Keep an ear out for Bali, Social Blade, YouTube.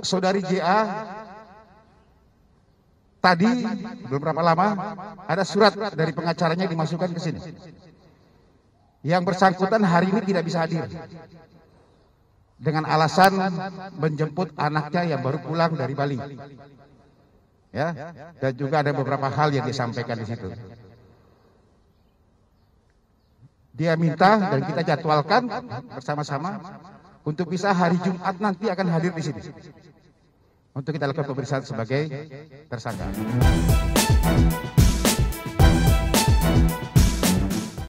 untuk saudari JA tadi beberapa lama ada surat dari pengacaranya dimasukkan ke sini. Yang bersangkutan hari ini tidak bisa hadir dengan alasan menjemput anaknya yang baru pulang dari Bali. Ya, dan juga ada beberapa hal yang disampaikan di situ. Dia minta dan kita jadwalkan bersama-sama untuk bisa hari Jumat nanti akan hadir di sini untuk kita lakukan pemeriksaan sebagai tersangka.